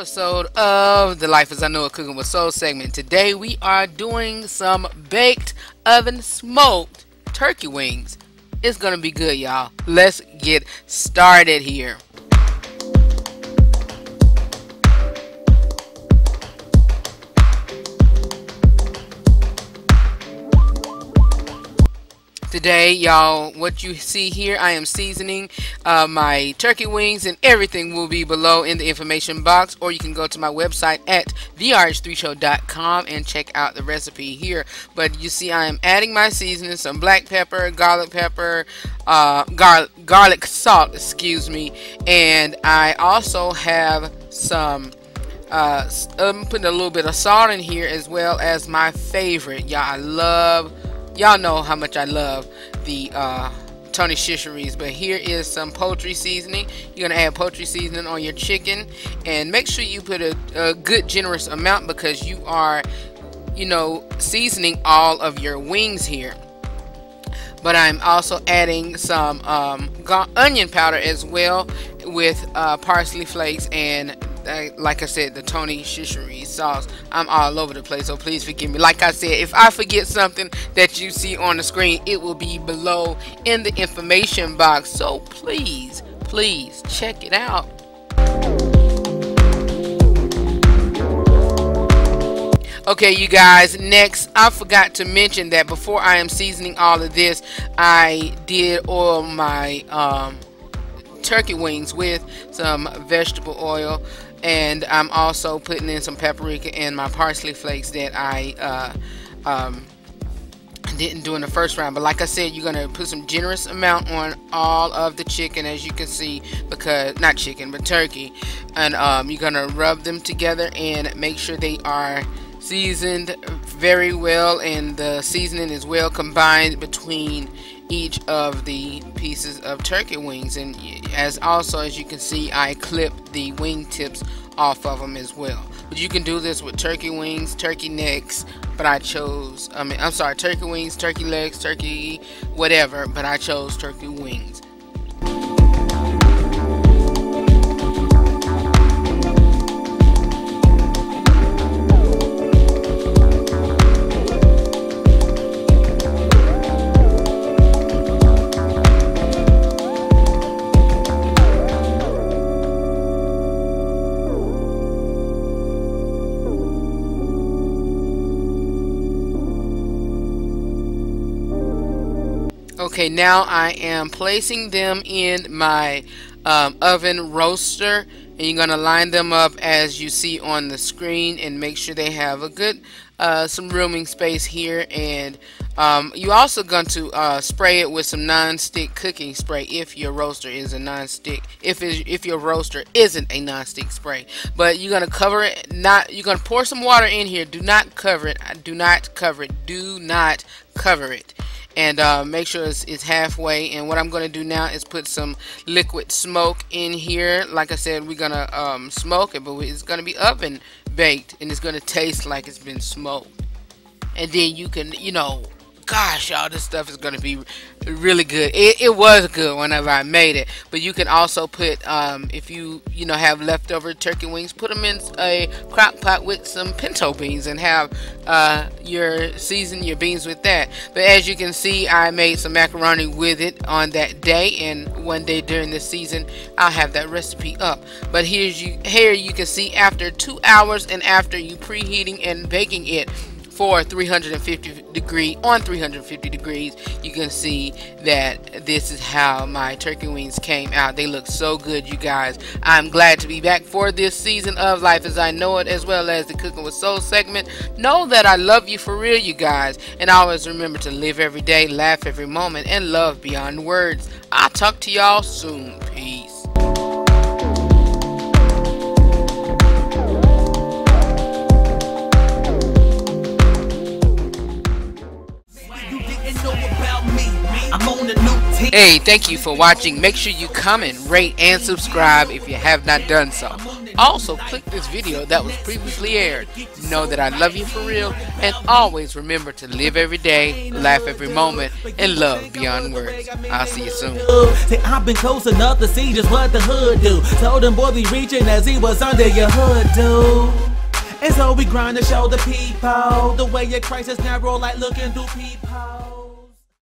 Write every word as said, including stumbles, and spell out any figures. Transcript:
episode of the Life As I Know It Cooking with Soul segment. Today we are doing some baked oven smoked turkey wings. It's gonna be good, y'all. Let's get started here. Today, y'all, what you see here, I am seasoning uh, my turkey wings, and everything will be below in the information box, or you can go to my website at the r h three show dot com and check out the recipe here. But you see, I am adding my seasoning, some black pepper, garlic pepper, uh, gar garlic salt, excuse me, and I also have some... Uh, I'm putting a little bit of salt in here, as well as my favorite, y'all. I love... Y'all know how much I love the uh, Tony Chachere's, but here is some poultry seasoning. You're going to add poultry seasoning on your chicken, and make sure you put a, a good generous amount, because you are, you know, seasoning all of your wings here. But I'm also adding some um, onion powder as well, with uh, parsley flakes and Uh, like I said, the Tony Chachere's sauce. I'm all over the place, so please forgive me. Like I said, if I forget something that you see on the screen, it will be below in the information box. So please, please check it out. Okay, you guys, next, I forgot to mention that before I am seasoning all of this, I did oil my um, turkey wings with some vegetable oil. And I'm also putting in some paprika and my parsley flakes that I uh, um, didn't do in the first round. But like I said, you're going to put some generous amount on all of the chicken, as you can see, because not chicken, but turkey. And um, you're going to rub them together and make sure they are seasoned very well, and the seasoning is well combined between each of the pieces of turkey wings. And as also as you can see, I clipped the wing tips off of them as well. But you can do this with turkey wings, turkey necks, but I chose I mean I'm sorry turkey wings, turkey legs, turkey whatever, but I chose turkey wings. Okay, now I am placing them in my um, oven roaster, and you're going to line them up as you see on the screen, and make sure they have a good, uh, some rooming space here. And um, you're also going to uh, spray it with some non-stick cooking spray if your roaster is a non-stick, if, if your roaster isn't a non-stick spray. But you're going to cover it, not, you're going to pour some water in here. Do not cover it, do not cover it, do not cover it. And uh, make sure it's, it's halfway. And what I'm going to do now is put some liquid smoke in here. Like I said, we're going to um, smoke it, but it's going to be oven baked, and it's going to taste like it's been smoked. And then you can, you know, gosh, y'all, this stuff is going to be really good. It, it was good whenever I made it. But you can also put, um, if you, you know, have leftover turkey wings, put them in a crock pot with some pinto beans, and have uh, your season your beans with that. But as you can see, I made some macaroni with it on that day, and one day during the season, I'll have that recipe up. But here's you, here you can see after two hours and after you preheating and baking it, for three hundred fifty degree on three hundred fifty degrees, you can see that this is how my turkey wings came out. They look so good, you guys. I'm glad to be back for this season of Life As I Know It, as well as the Cooking with Soul segment. Know that I love you for real, you guys, and always remember to live every day, laugh every moment, and love beyond words. I'll talk to y'all soon. Peace. Hey, thank you for watching. Make sure you comment, rate, and subscribe if you have not done so. Also, click this video that was previously aired. Know that I love you for real, and always remember to live every day, laugh every moment, and love beyond words. I'll see you soon. I've been close enough to see just what the hood do. Told him boy be reaching as he was under your hood, dude. And so we grind to show the people the way your crisis narrow, like looking through people.